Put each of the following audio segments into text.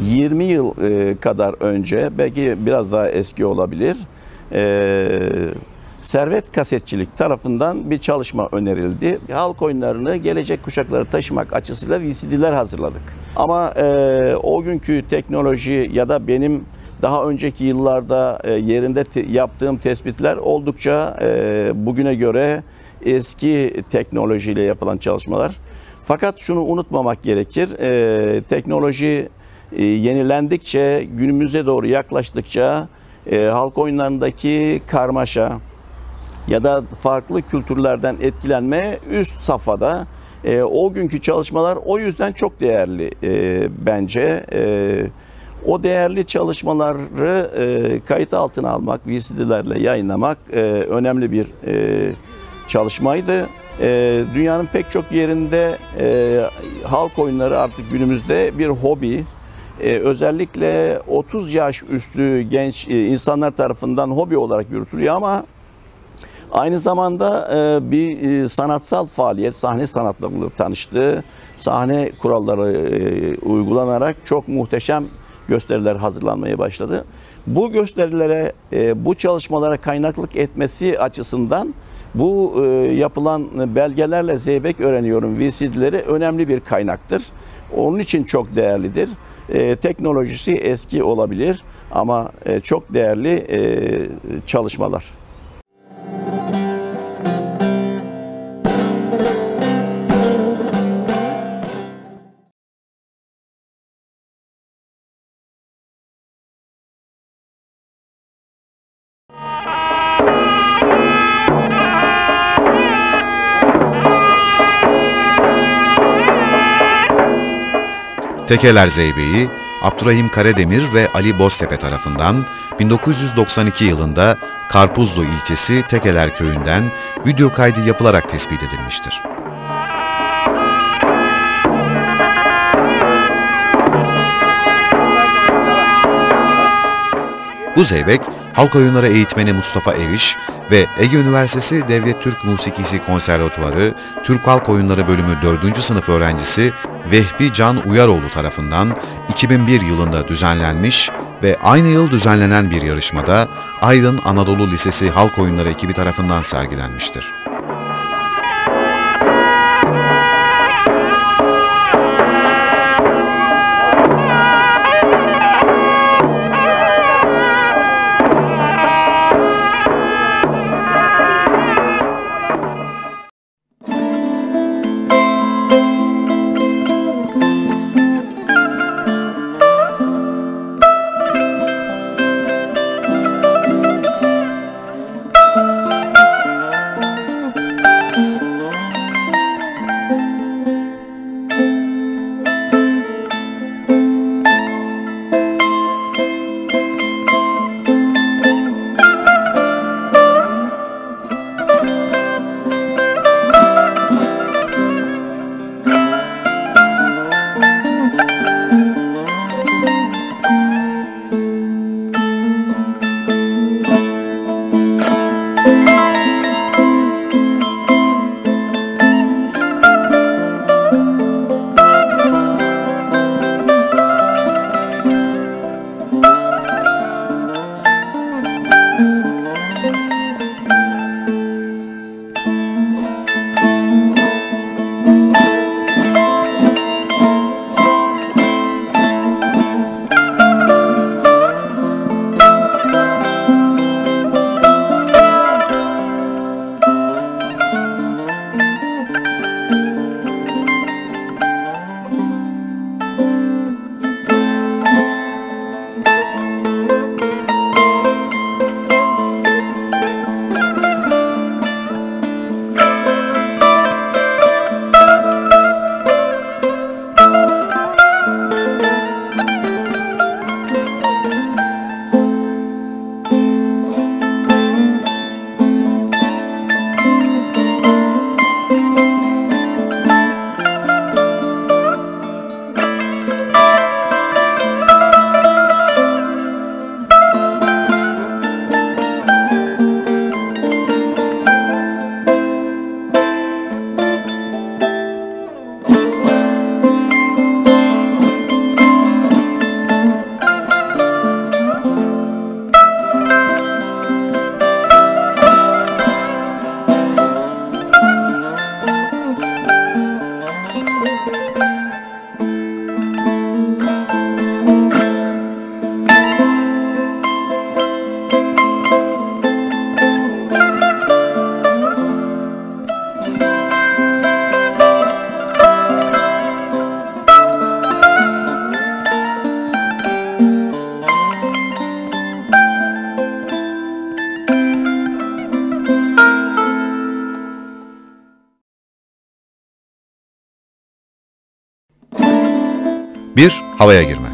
20 yıl kadar önce, belki biraz daha eski olabilir, Servet Kasetçilik tarafından bir çalışma önerildi. Halk oyunlarını gelecek kuşaklara taşımak açısıyla VCD'ler hazırladık. Ama o günkü teknoloji ya da benim daha önceki yıllarda yerinde yaptığım tespitler oldukça bugüne göre eski teknolojiyle yapılan çalışmalar. Fakat şunu unutmamak gerekir, teknoloji yenilendikçe, günümüze doğru yaklaştıkça halk oyunlarındaki karmaşa ya da farklı kültürlerden etkilenme üst safhada. O günkü çalışmalar o yüzden çok değerli bence. O değerli çalışmaları kayıt altına almak, VCD'lerle yayınlamak önemli bir çalışmaydı. Dünyanın pek çok yerinde halk oyunları artık günümüzde bir hobi. Özellikle 30 yaş üstü genç insanlar tarafından hobi olarak yürütülüyor ama aynı zamanda bir sanatsal faaliyet, sahne sanatlarıyla tanıştığı, sahne kuralları uygulanarak çok muhteşem gösteriler hazırlanmaya başladı. Bu gösterilere, bu çalışmalara kaynaklık etmesi açısından bu yapılan Belgelerle Zeybek Öğreniyorum VCD'leri önemli bir kaynaktır. Onun için çok değerlidir. Teknolojisi eski olabilir ama çok değerli çalışmalar. Tekeler Zeybeği, Abdurrahim Karademir ve Ali Boztepe tarafından 1992 yılında Karpuzlu ilçesi Tekeler köyünden video kaydı yapılarak tespit edilmiştir. Bu zeybek, halk oyunları eğitmeni Mustafa Eriş ve Ege Üniversitesi Devlet Türk Müzikisi Konservatuarı Türk Halk Oyunları Bölümü 4. sınıf öğrencisi Vehbi Can Uyaroğlu tarafından 2001 yılında düzenlenmiş ve aynı yıl düzenlenen bir yarışmada Aydın Anadolu Lisesi Halk Oyunları ekibi tarafından sergilenmiştir. 1. Havaya girme.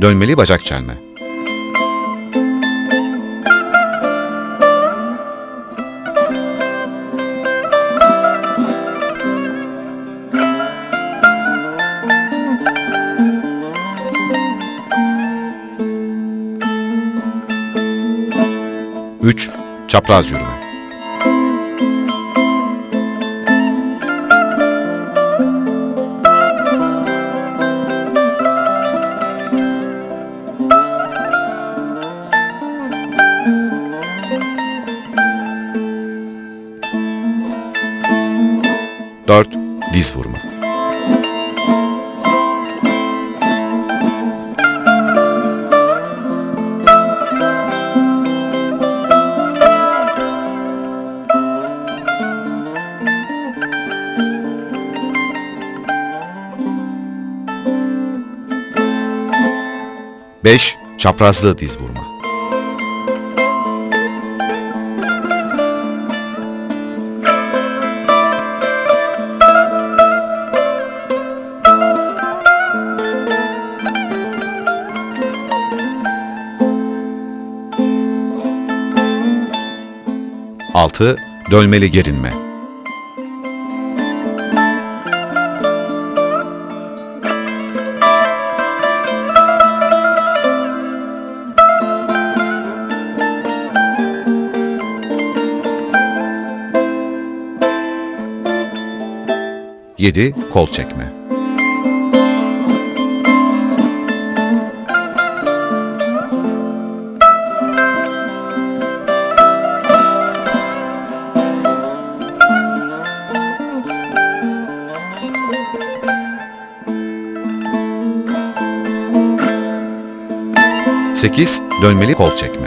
Dönmeli bacak çelme. 3. Çapraz yürüme. 4. Diz vurma. 5. Çaprazlı diz vurma. 6. Dönmeli gerilme. 7. Kol çekme. 8. Dönmeli kol çekme.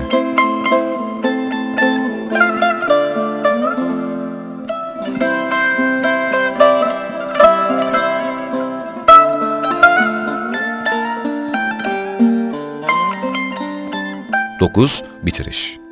9. Bitiriş.